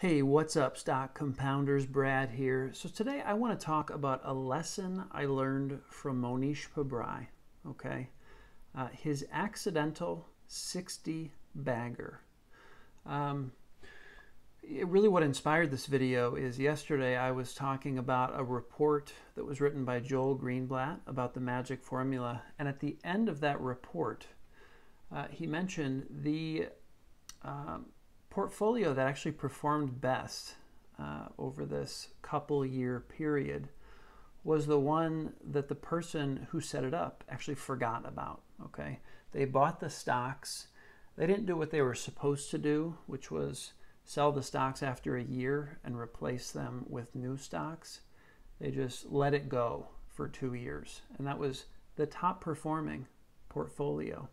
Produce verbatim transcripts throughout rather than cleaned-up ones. Hey, what's up, stock compounders? Brad here. So today I want to talk about a lesson I learned from Mohnish Pabrai, okay? Uh, his accidental sixty bagger. Um, it really what inspired this video is yesterday I was talking about a report that was written by Joel Greenblatt about the magic formula, and at the end of that report, uh, he mentioned the um, portfolio that actually performed best uh, over this couple year period was the one that the person who set it up actually forgot about, okay? They bought the stocks. They didn't do what they were supposed to do, which was sell the stocks after a year and replace them with new stocks. They just let it go for two years. And that was the top performing portfolio.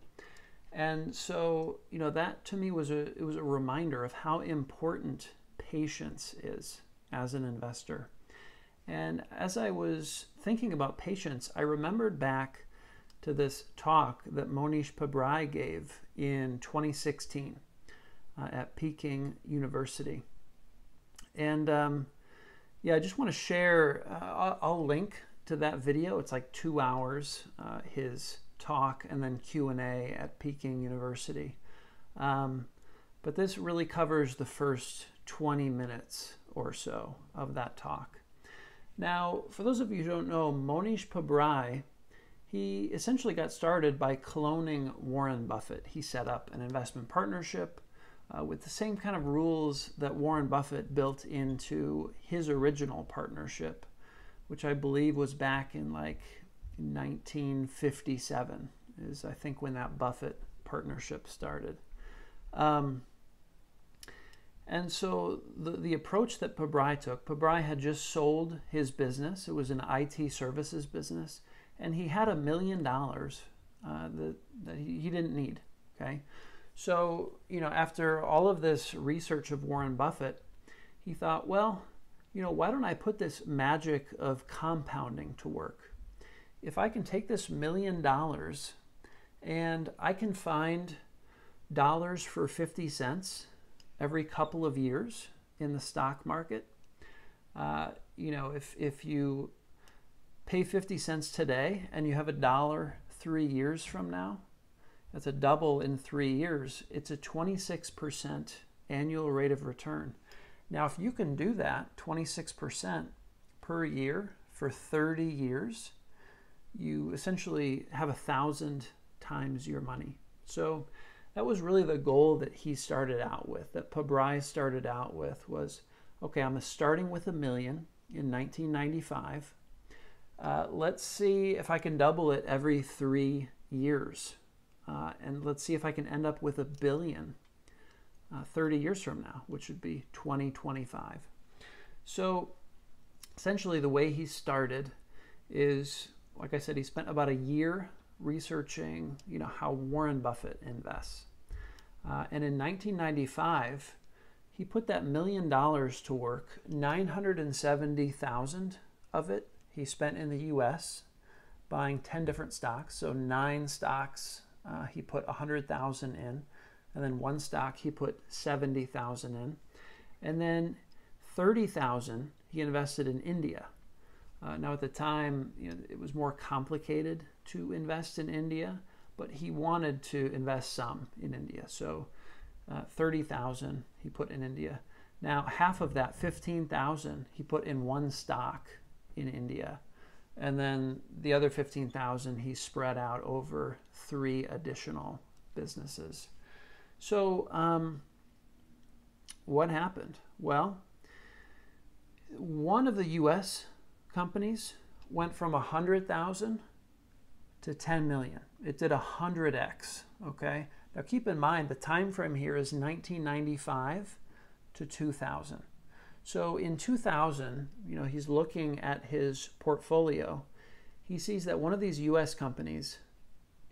And so, you know, that to me was a, it was a reminder of how important patience is as an investor. And as I was thinking about patience, I remembered back to this talk that Mohnish Pabrai gave in twenty sixteen uh, at Peking University. And um, yeah, I just want to share, uh, I'll, I'll link to that video. It's like two hours, uh, his talk and then Q and A at Peking University. Um, but this really covers the first twenty minutes or so of that talk. Now, for those of you who don't know, Mohnish Pabrai, he essentially got started by cloning Warren Buffett. He set up an investment partnership uh, with the same kind of rules that Warren Buffett built into his original partnership, which I believe was back in like nineteen fifty-seven is, I think, when that Buffett partnership started. Um, and so the, the approach that Pabrai took, Pabrai had just sold his business. It was an I T services business, and he had a million dollars uh, that, that he didn't need, okay? So, you know, after all of this research of Warren Buffett, he thought, well, you know, why don't I put this magic of compounding to work? If I can take this million dollars and I can find dollars for fifty cents every couple of years in the stock market, uh, you know, if, if you pay fifty cents today and you have a dollar three years from now, that's a double in three years. It's a twenty-six percent annual rate of return. Now, if you can do that twenty-six percent per year for thirty years, you essentially have a thousand times your money. So that was really the goal that he started out with, that Pabrai started out with was, okay, I'm starting with a million in nineteen ninety-five. Uh, let's see if I can double it every three years. Uh, and let's see if I can end up with a billion uh, thirty years from now, which would be twenty twenty-five. So essentially the way he started is, like I said, he spent about a year researching, you know, how Warren Buffett invests. Uh, and in nineteen ninety-five, he put that million dollars to work. nine hundred seventy thousand of it he spent in the U S buying ten different stocks. So nine stocks uh, he put one hundred thousand in, and then one stock he put seventy thousand in. And then thirty thousand he invested in India. Uh, now, at the time, you know, it was more complicated to invest in India, but he wanted to invest some in India. So uh, thirty thousand he put in India. Now, half of that, fifteen thousand, he put in one stock in India. And then the other fifteen thousand he spread out over three additional businesses. So um, what happened? Well, one of the U S companies went from one hundred thousand to ten million. It did one hundred X, okay? Now keep in mind the time frame here is nineteen ninety-five to two thousand. So in two thousand, you know, he's looking at his portfolio. He sees that one of these U S companies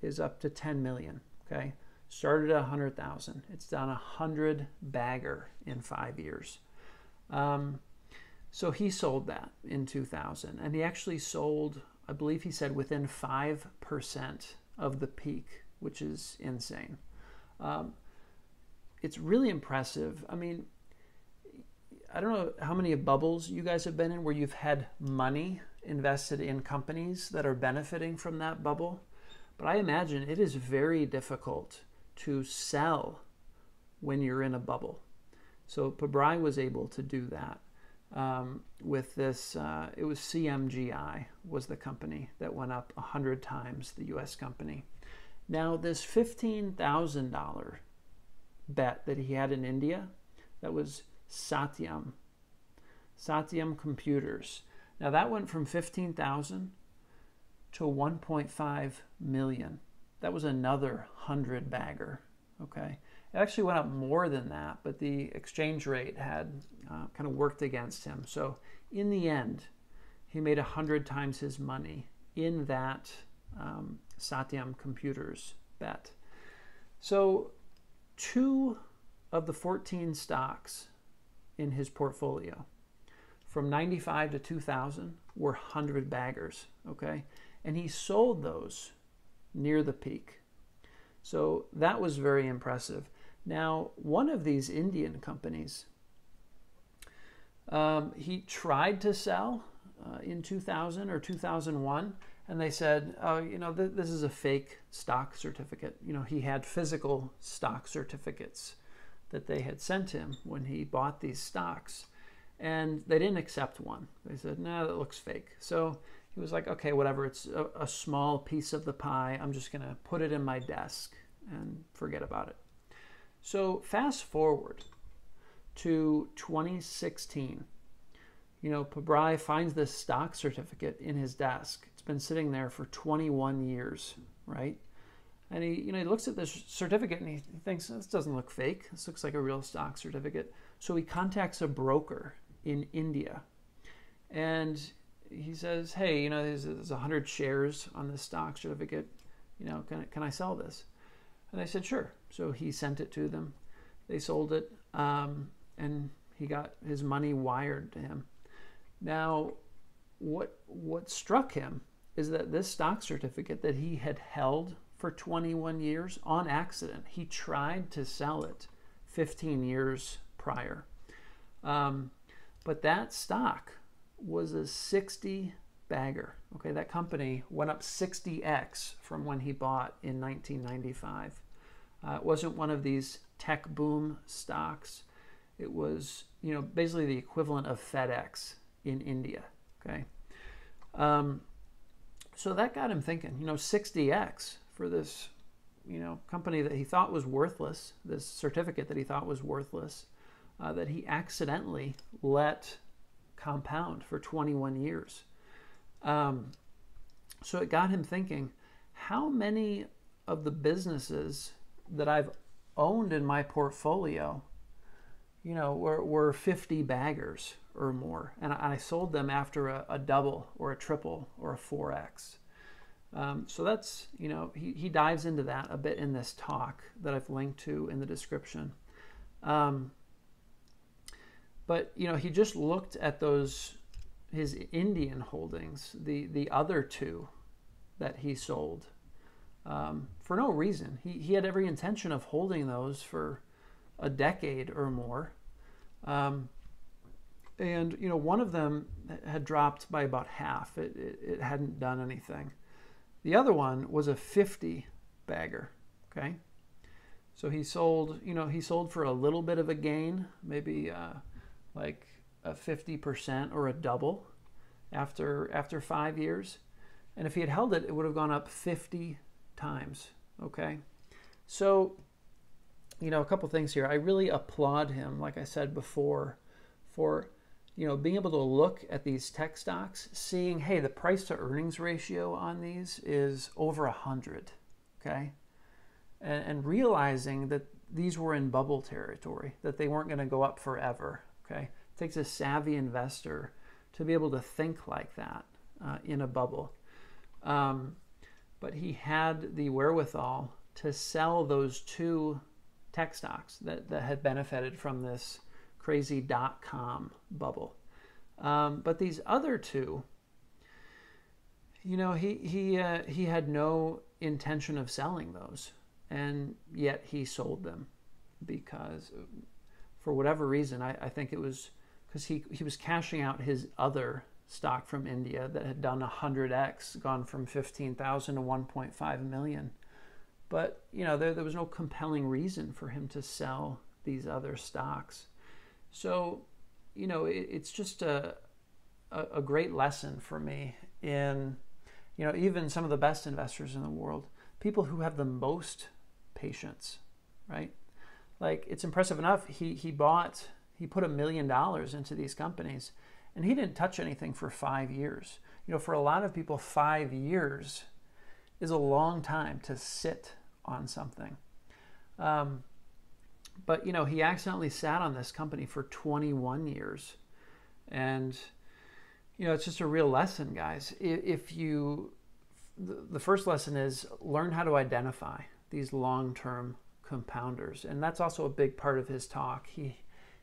is up to ten million, okay? Started at one hundred thousand. It's done a hundred bagger in five years. Um, So he sold that in two thousand, and he actually sold, I believe he said, within five percent of the peak, which is insane. Um, it's really impressive. I mean, I don't know how many bubbles you guys have been in where you've had money invested in companies that are benefiting from that bubble, but I imagine it is very difficult to sell when you're in a bubble. So Pabrai was able to do that um, with this, uh, it was C M G I was the company that went up one hundred times the U S company. Now this fifteen thousand dollar bet that he had in India, that was Satyam, Satyam Computers. Now that went from fifteen thousand to one point five million. That was another hundred bagger, okay? It actually went up more than that, but the exchange rate had uh, kind of worked against him. So in the end, he made a hundred times his money in that um, Satyam Computers bet. So two of the fourteen stocks in his portfolio from ninety-five to two thousand were hundred baggers, okay? And he sold those near the peak. So that was very impressive. Now, one of these Indian companies, um, he tried to sell uh, in two thousand or two thousand one, and they said, oh, you know, th this is a fake stock certificate. You know, he had physical stock certificates that they had sent him when he bought these stocks, and they didn't accept one. They said, no, that looks fake. So he was like, okay, whatever, it's a, a small piece of the pie. I'm just gonna put it in my desk and forget about it. So fast forward to twenty sixteen. You know, Pabrai finds this stock certificate in his desk. It's been sitting there for twenty-one years, right? And he, you know, he looks at this certificate and he thinks, this doesn't look fake. This looks like a real stock certificate. So he contacts a broker in India. And he says, hey, you know, there's, there's one hundred shares on this stock certificate. You know, can, can I sell this? And they said, sure. So he sent it to them. They sold it. Um, and he got his money wired to him. Now, what, what struck him is that this stock certificate that he had held for twenty-one years on accident. He tried to sell it fifteen years prior. Um, but that stock was a sixty bagger. Okay, that company went up sixty X from when he bought in nineteen ninety-five. Uh, it wasn't one of these tech boom stocks. It was, you know, basically the equivalent of FedEx in India, okay? Um, so that got him thinking, you know, sixty X. For this, you know, company that he thought was worthless, this certificate that he thought was worthless, uh, that he accidentally let compound for twenty-one years. Um, so it got him thinking, how many of the businesses that I've owned in my portfolio, you know, were, were fifty baggers or more, and I, I sold them after a, a double or a triple or a four X. Um, so that's, you know, he, he dives into that a bit in this talk that I've linked to in the description. Um, but, you know, he just looked at those, his Indian holdings, the, the other two that he sold um, for no reason. He, he had every intention of holding those for a decade or more. Um, and, you know, one of them had dropped by about half. It, it, it hadn't done anything. The other one was a fifty bagger, okay? So he sold, you know, he sold for a little bit of a gain, maybe uh, like a fifty percent or a double after, after five years. And if he had held it, it would have gone up fifty times, okay? So, you know, a couple things here. I really applaud him, like I said before, for you know, being able to look at these tech stocks, seeing, hey, the price to earnings ratio on these is over a hundred, okay? And, and realizing that these were in bubble territory, that they weren't gonna go up forever, okay? It takes a savvy investor to be able to think like that uh, in a bubble. Um, but he had the wherewithal to sell those two tech stocks that, that had benefited from this crazy dot-com bubble. Um, but these other two, you know, he, he, uh, he had no intention of selling those, and yet he sold them because for whatever reason, I, I think it was because he, he was cashing out his other stock from India that had done one hundred X, gone from fifteen thousand to one point five million. But, you know, there, there was no compelling reason for him to sell these other stocks. So, you know, it, it's just a, a, a great lesson for me in, you know, even some of the best investors in the world, people who have the most patience, right? Like, it's impressive enough. He, he bought, he put a million dollars into these companies, and he didn't touch anything for five years. You know, for a lot of people, five years is a long time to sit on something. Um, but, you know, he accidentally sat on this company for twenty-one years. And, you know, it's just a real lesson, guys. If you, the first lesson is learn how to identify these long-term compounders. And that's also a big part of his talk. He,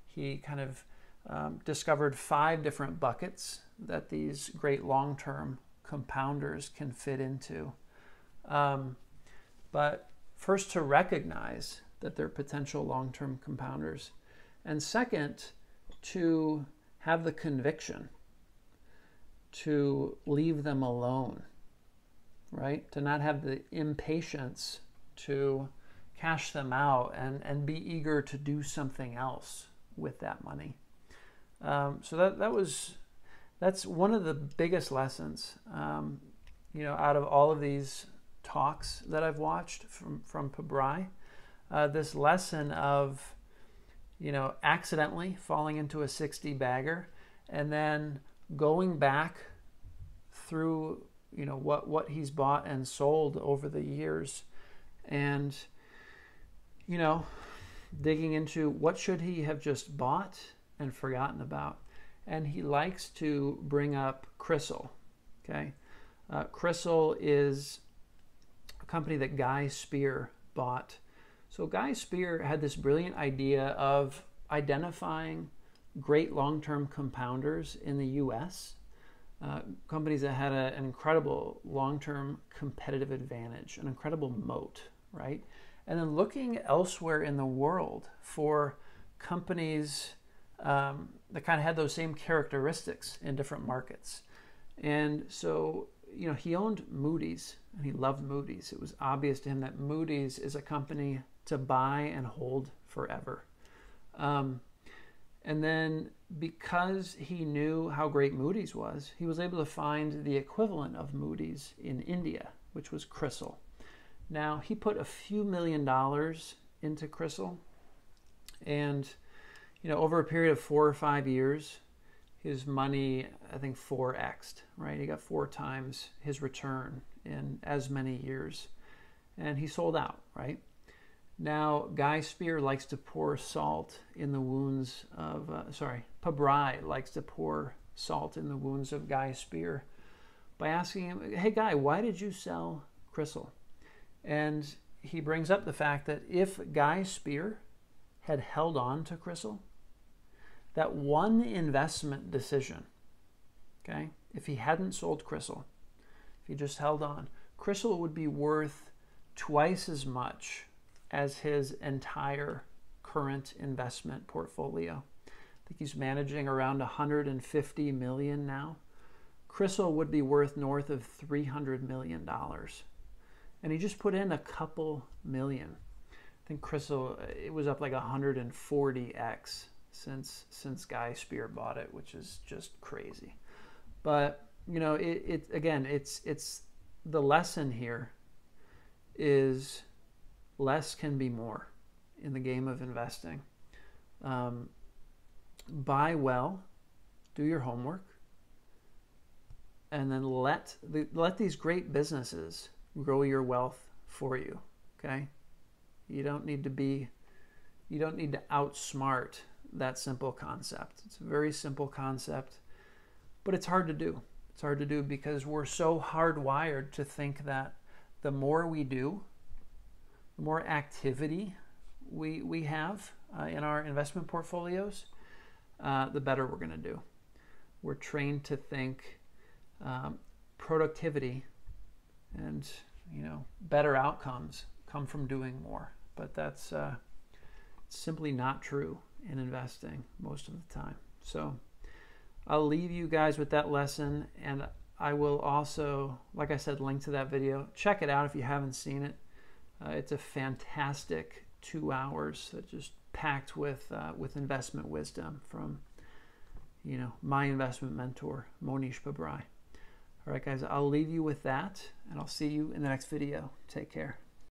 he kind of um, discovered five different buckets that these great long-term compounders can fit into. Um, but first, to recognize that they're potential long-term compounders. And second, to have the conviction to leave them alone, right? To not have the impatience to cash them out and, and be eager to do something else with that money. Um, so that, that was, that's one of the biggest lessons, um, you know, out of all of these talks that I've watched from, from Pabrai, uh, this lesson of, you know, accidentally falling into a sixty bagger and then going back through, you know, what, what he's bought and sold over the years and, you know, digging into what should he have just bought and forgotten about. And he likes to bring up Crisil, okay? Uh, Crisil is a company that Guy Spier bought. So Guy Spier had this brilliant idea of identifying great long-term compounders in the U S, uh, companies that had a, an incredible long-term competitive advantage, an incredible moat, right? And then looking elsewhere in the world for companies um, that kind of had those same characteristics in different markets. And so, you know, he owned Moody's, and he loved Moody's. It was obvious to him that Moody's is a company to buy and hold forever. Um, and then because he knew how great Moody's was, he was able to find the equivalent of Moody's in India, which was Crisil. Now, he put a few million dollars into Crisil, and, you know, over a period of four or five years, his money, I think, four X'd, right? He got four times his return in as many years, and he sold out, right? Now, Guy Spier likes to pour salt in the wounds of, uh, sorry, Pabrai likes to pour salt in the wounds of Guy Spier by asking him, hey, Guy, why did you sell Crisil? And he brings up the fact that if Guy Spier had held on to Crisil, that one investment decision, okay, if he hadn't sold Crisil, if he just held on, Crisil would be worth twice as much as his entire current investment portfolio. I think he's managing around one hundred fifty million dollars now. Crisil would be worth north of three hundred million dollars. And he just put in a couple million. I think Crisil, it was up like one hundred forty X since since Guy Spier bought it, which is just crazy. But, you know, it, it again, it's it's the lesson here is less can be more in the game of investing. Um, buy well, do your homework, and then let the, let these great businesses grow your wealth for you, okay? You don't need to be, you don't need to outsmart that simple concept. It's a very simple concept, but it's hard to do. It's hard to do because we're so hardwired to think that the more we do, the more activity we, we have uh, in our investment portfolios, uh, the better we're gonna do. We're trained to think um, productivity and, you know, better outcomes come from doing more. But that's uh, simply not true in investing most of the time. So I'll leave you guys with that lesson, and I will also, like I said, link to that video. Check it out if you haven't seen it. Uh, it's a fantastic two hours that just packed with uh, with investment wisdom from, you know, my investment mentor, Mohnish Pabrai. All right, guys, I'll leave you with that, and I'll see you in the next video. Take care.